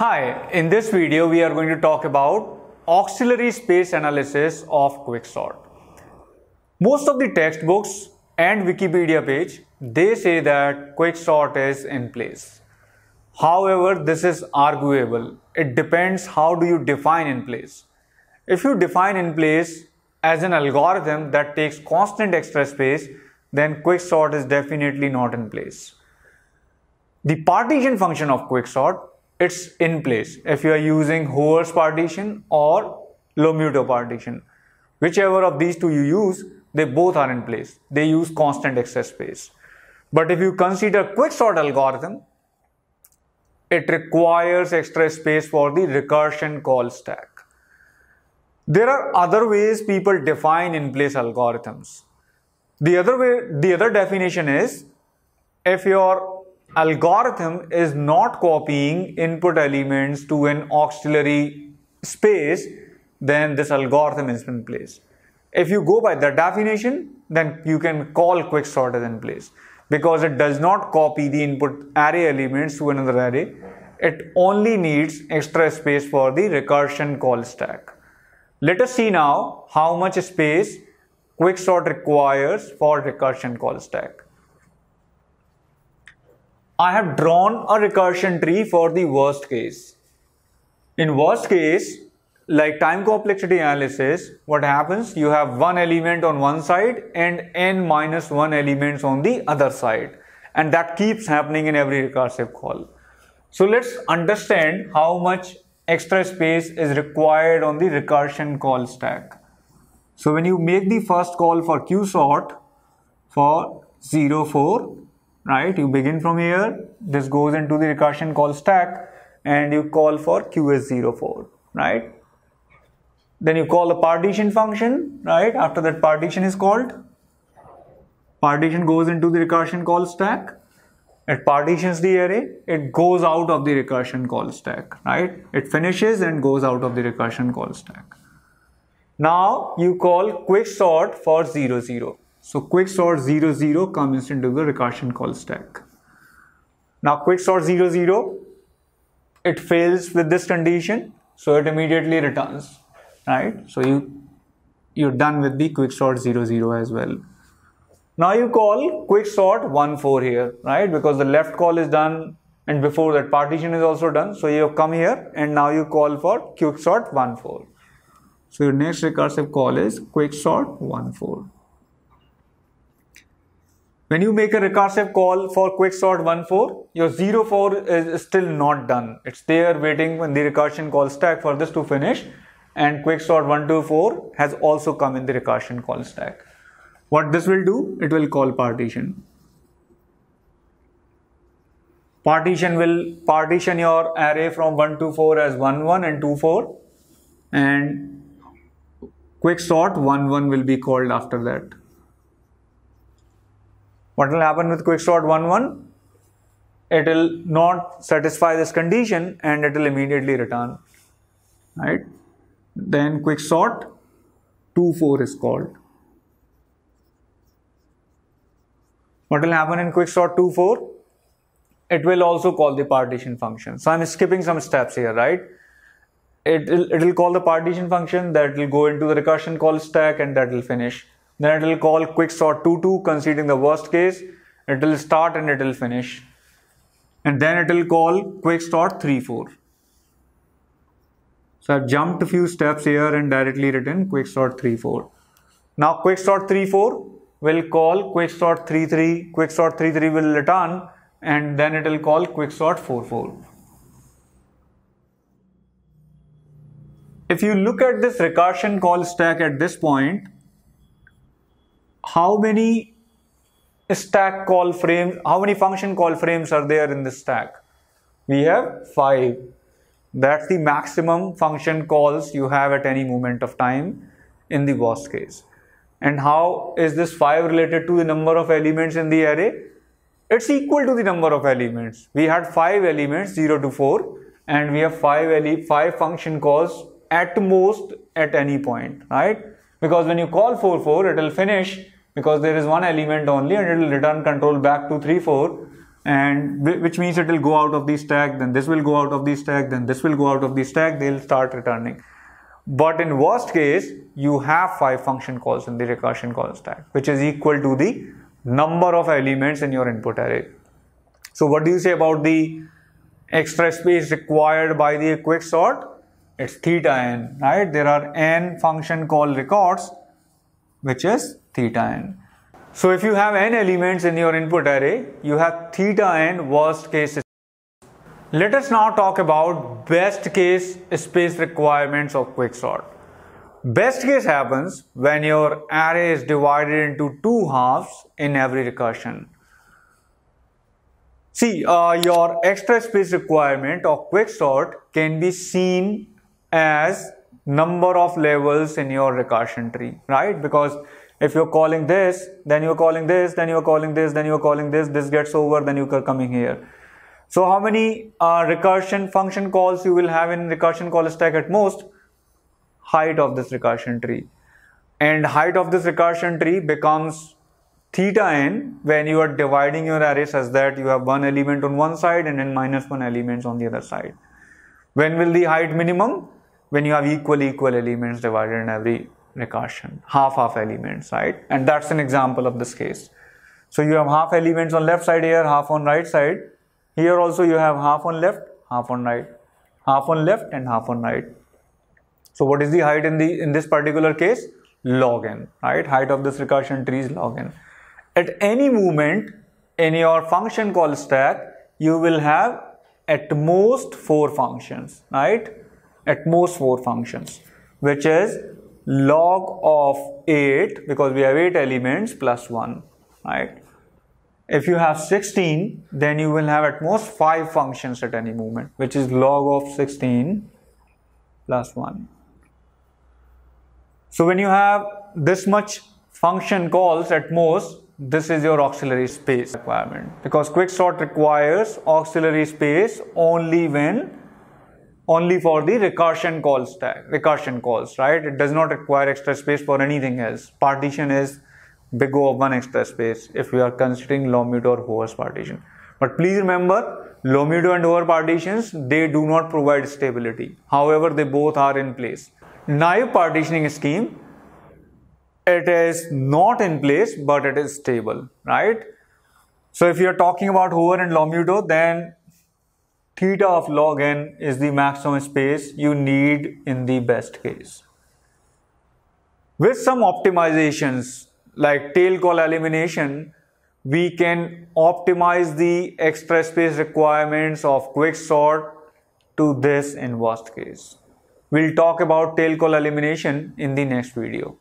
Hi, in this video we are going to talk about auxiliary space analysis of quicksort. Most of the textbooks and Wikipedia page, they say that quicksort is in place. However, this is arguable. It depends how do you define in place. If you define in place as an algorithm that takes constant extra space, then quicksort is definitely not in place. The partition function of quicksort, it's in place if you are using Hoare's partition or Lomuto partition. Whichever of these two you use, they both are in place. They use constant excess space. But if you consider quicksort algorithm, it requires extra space for the recursion call stack. There are other ways people define in place algorithms. The other definition is if your algorithm is not copying input elements to an auxiliary space, then this algorithm is in place. If you go by that definition, then you can call quicksort as in place because it does not copy the input array elements to another array. It only needs extra space for the recursion call stack. Let us see now how much space quicksort requires for recursion call stack. I have drawn a recursion tree for the worst case. In worst case, like time complexity analysis, what happens? You have one element on one side and n-1 elements on the other side. And that keeps happening in every recursive call. So let's understand how much extra space is required on the recursion call stack. So when you make the first call for qsort for 04, right? You begin from here, this goes into the recursion call stack and you call for qs04, right? Then you call a partition function, right? After that partition is called, partition goes into the recursion call stack. It partitions the array, it goes out of the recursion call stack, right? It finishes and goes out of the recursion call stack. Now you call quicksort for 00. So quicksort 00 comes into the recursion call stack. Now quicksort 00, it fails with this condition, so it immediately returns, right? So you're done with the quicksort 00 as well. Now you call quicksort 14 here, right? Because the left call is done and before that partition is also done. So you have come here and now you call for quicksort 14. So your next recursive call is quicksort 14. When you make a recursive call for quicksort 14, your 04 is still not done. It's there waiting in the recursion call stack for this to finish, and quicksort 124 has also come in the recursion call stack. What this will do, it will call partition. Partition will partition your array from 124 as 11 and 24, and quicksort 11 will be called after that. What will happen with quicksort 11? It will not satisfy this condition and it will immediately return, right? Then quicksort 24 is called. What will happen in quicksort 24? It will also call the partition function. So I'm skipping some steps here, right? It will call the partition function that will go into the recursion call stack and that will finish. Then it will call quicksort 22 considering the worst case. It will start and it will finish. And then it will call quicksort 34. So I've jumped a few steps here and directly written quicksort 34. Now quicksort 34 will call quicksort 33, quicksort 33 will return, and then it will call quicksort 44. If you look at this recursion call stack at this point, how many stack call frames, how many function call frames are there in this stack? We have 5. That's the maximum function calls you have at any moment of time in the worst case. And how is this 5 related to the number of elements in the array? It's equal to the number of elements. We had 5 elements, 0 to 4, and we have 5 function calls at most at any point, right? Because when you call 44, it will finish because there is one element only and it will return control back to 34. and which means it will go out of the stack, then this will go out of the stack, then this will go out of the stack, they will start returning. But in worst case, you have 5 function calls in the recursion call stack, which is equal to the number of elements in your input array. So what do you say about the extra space required by the quick sort? It's theta n, right? There are n function call records, which is theta n. So if you have n elements in your input array, you have theta n worst case. Let us now talk about best case space requirements of quicksort. Best case happens when your array is divided into 2 halves in every recursion. See, your extra space requirement of quicksort can be seen as number of levels in your recursion tree, right? Because if you're calling this, then you're calling this, then you're calling this, then you're calling this, this gets over, then you're coming here. So how many recursion function calls you will have in recursion call stack at most? Height of this recursion tree. And height of this recursion tree becomes theta n when you are dividing your array such that you have 1 element on one side and then -1 elements on the other side. When will the height minimum? When you have equal elements divided in every recursion, half elements, right? And that's an example of this case. So you have half elements on left side here, half on right side. Here also you have half on left, half on right, half on left and half on right. So what is the height in this particular case? Log n, right? Height of this recursion tree is log n. At any moment in your function call stack, you will have at most 4 functions, right? At most 4 functions, which is log of 8, because we have 8 elements, plus 1, right? If you have 16, then you will have at most 5 functions at any moment, which is log of 16 plus 1. So when you have this much function calls at most, this is your auxiliary space requirement, because quicksort requires auxiliary space only for the recursion call stack, recursion calls, right? It does not require extra space for anything else. Partition is big O of 1 extra space if we are considering Lomuto or Hoare's partition. But please remember, Lomuto and Hoare partitions, they do not provide stability. However, they both are in place. Naive partitioning scheme, it is not in place, but it is stable, right? So if you are talking about Hoare and Lomuto, then theta of log n is the maximum space you need in the best case. With some optimizations, like tail call elimination, we can optimize the extra space requirements of quicksort to this in worst case. We'll talk about tail call elimination in the next video.